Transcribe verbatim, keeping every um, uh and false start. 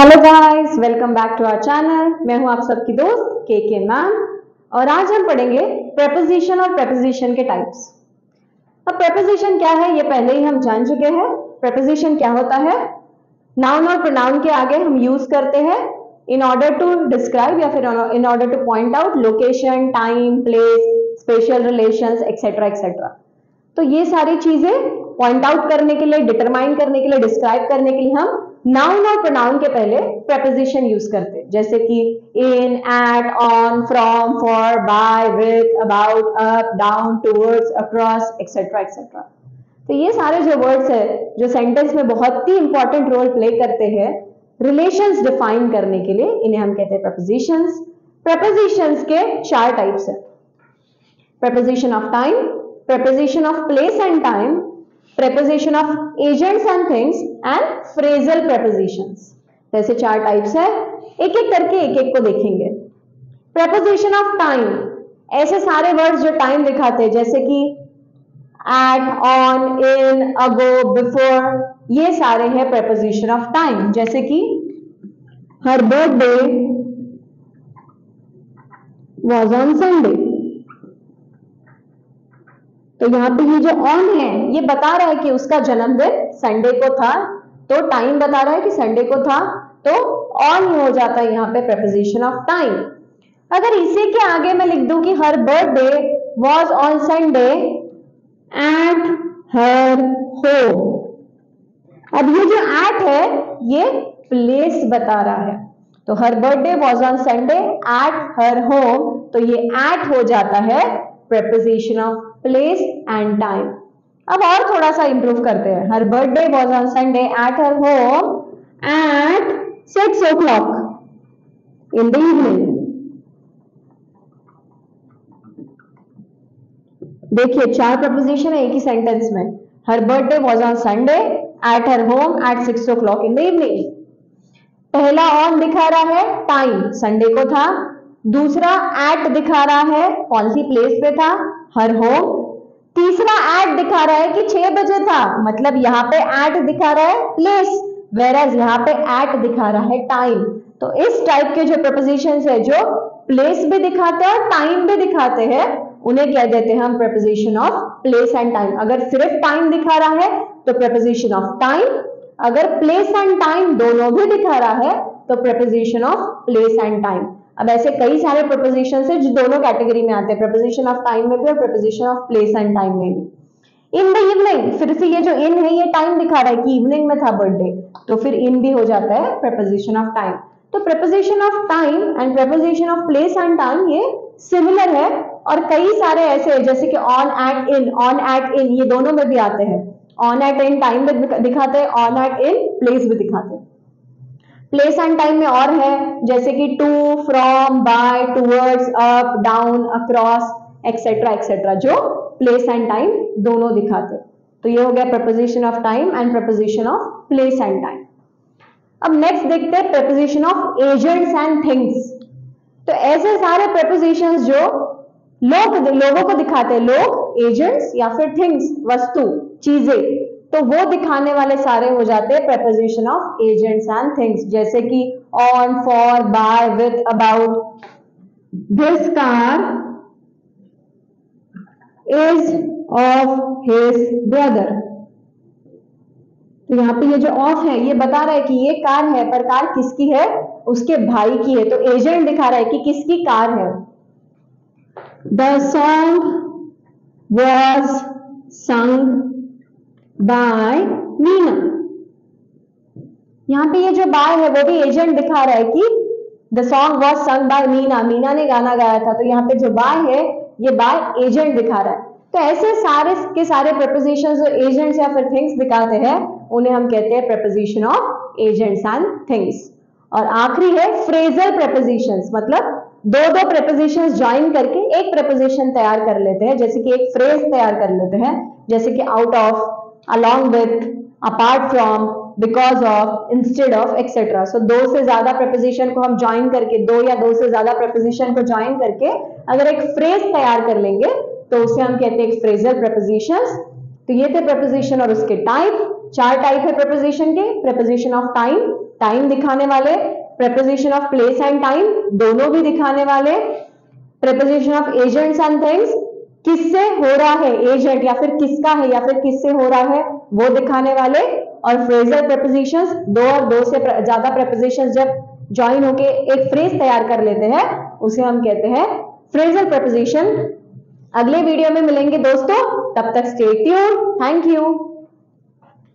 Hello guys, welcome back to our channel. मैं हूं आप सबकी दोस्त के के मैम, और आज हम पढ़ेंगे प्रेपोजिशन और प्रेपोजिशन के टाइप्स। अब प्रेपोजिशन क्या है ये पहले ही हम जान चुके हैं। प्रेपोजिशन क्या होता है, नाउन और प्रोनाउन के आगे हम यूज करते हैं इन ऑर्डर टू डिस्क्राइब या फिर in order to point out location, time, place, special relations etcetera etcetera. तो ये सारी चीजें पॉइंट आउट करने के लिए, डिटरमाइन करने के लिए, डिस्क्राइब करने के लिए हम नाउन और प्रोनाउन के पहले प्रेपोजिशन यूज करते हैं, जैसे कि in, at, on, from, for, by, with, about, up, down, towards, across etcetera etcetera. तो ये सारे जो वर्ड्स है जो सेंटेंस में बहुत ही इंपॉर्टेंट रोल प्ले करते हैं रिलेशंस डिफाइन करने के लिए, इन्हें हम कहते हैं प्रेपोजिशंस। प्रेपोजिशंस के चार टाइप्स है, preposition of time, preposition of place and time, preposition of agents and things and phrasal prepositions. जैसे चार टाइप्स है, एक एक करके एक एक को देखेंगे। प्रेपोजिशन ऑफ टाइम, ऐसे सारे वर्ड्स जो टाइम दिखाते हैं, जैसे कि at, on, in, ago, before, ये सारे हैं प्रेपोजिशन ऑफ टाइम। जैसे कि her birthday was on Sunday, तो यहाँ पे ये जो ऑन है ये बता रहा है कि उसका जन्मदिन संडे को था, तो टाइम बता रहा है कि संडे को था, तो ऑन हो जाता है यहाँ पे प्रेपोजिशन ऑफ टाइम। अगर इसी के आगे मैं लिख दूं कि her birthday was on Sunday at her home, अब ये जो एट है ये प्लेस बता रहा है, तो her birthday was on Sunday at her home, तो ये एट हो जाता है preposition of place and time. अब और थोड़ा सा इंप्रूव करते हैं, her birthday was on Sunday at her home at six o'clock in the evening. देखिए चार प्रपोजिशन है एक ही सेंटेंस में, her birthday was on Sunday at her home at six o'clock in the evening. पहला on दिखा रहा है टाइम, संडे को था। दूसरा एट दिखा रहा है कौन सी प्लेस पे था, हर होम। तीसरा एट दिखा रहा है कि छह बजे था, मतलब यहाँ पे एट दिखा रहा है प्लेस, वेराज यहाँ पे एट दिखा रहा है टाइम। तो इस टाइप के जो प्रेपोजिशंस है जो प्लेस भी दिखाते हैं और टाइम भी दिखाते हैं, उन्हें क्या देते हैं हम preposition of place and time. अगर सिर्फ टाइम दिखा रहा है तो प्रेपोजिशन ऑफ टाइम, अगर प्लेस एंड टाइम दोनों भी दिखा रहा है तो preposition of place and time. अब ऐसे कई सारे प्रेपोजिशन है जो दोनों कैटेगरी में आते हैं, प्रेपोजिशन ऑफ टाइम में भी और preposition of place and time में भी। इन द इवनिंग, फिर से ये जो इन है ये टाइम दिखा रहा है कि इवनिंग में था बर्थडे, तो फिर इन भी हो जाता है प्रेपोजिशन ऑफ टाइम। तो preposition of time and preposition of place and time ये सिमिलर है, और कई सारे ऐसे है जैसे कि on, at, in. On, at, in ये दोनों में भी आते हैं, ऑन एट इन टाइम में दिखाते हैं, ऑन एट इन प्लेस भी दिखाते हैं। प्लेस एंड टाइम में और है जैसे कि to, from, by, towards, up, down, across etcetera etcetera, जो प्लेस एंड टाइम दोनों दिखाते। तो ये हो गया preposition of time and preposition of place and time. अब नेक्स्ट देखते हैं preposition of agents and things. तो ऐसे सारे प्रेपोजिशंस जो लोग लोगों को दिखाते हैं, लोग, एजेंट्स या फिर थिंग्स, वस्तु, चीजें, तो वो दिखाने वाले सारे हो जाते हैं preposition of agents and things. जैसे कि on, for, by, with, about, this car is of his brother. तो यहाँ पे ये जो ऑफ है ये बता रहा है कि ये कार है, पर कार किसकी है, उसके भाई की है, तो एजेंट दिखा रहा है कि किसकी कार है। The song was sung by Meena, यहाँ पे ये जो बाय है वो भी एजेंट दिखा रहा है कि the song was sung by Meena, Meena ने गाना गाया था, तो यहाँ पे जो बाय है ये बाय एजेंट दिखा रहा है। तो ऐसे सारे के सारे प्रेपोजिशंस और एजेंट्स या फिर थिंग्स दिखाते हैं, उन्हें हम कहते हैं preposition of agents and things. और आखिरी है फ्रेजल प्रेपोजिशंस, मतलब दो दो प्रेपोजिशंस ज्वाइन करके एक प्रेपोजिशन तैयार कर लेते हैं, जैसे कि एक फ्रेज तैयार कर लेते हैं, जैसे कि out of, along with, apart from, because of, instead of, et cetera। So दो से ज्यादा preposition को हम join करके, दो या दो से ज्यादा preposition को join करके अगर एक phrase तैयार कर लेंगे तो उसे हम कहते हैं एक phrasal prepositions। तो ये थे preposition और उसके type। चार टाइप है प्रपोजिशन के, प्रपोजिशन ऑफ टाइम टाइम दिखाने वाले, preposition of place and time दोनों भी दिखाने वाले, preposition of agents and things किससे हो रहा है एजेंट या फिर किसका है या फिर किससे हो रहा है वो दिखाने वाले, और फ्रेजल प्रपोजिशंस दो और दो से ज्यादा प्रपोजिशंस जब ज्वाइन होके एक फ्रेज तैयार कर लेते हैं उसे हम कहते हैं फ्रेजल प्रपोजिशन। अगले वीडियो में मिलेंगे दोस्तों, तब तक स्टे ट्यून्ड, थैंक यू।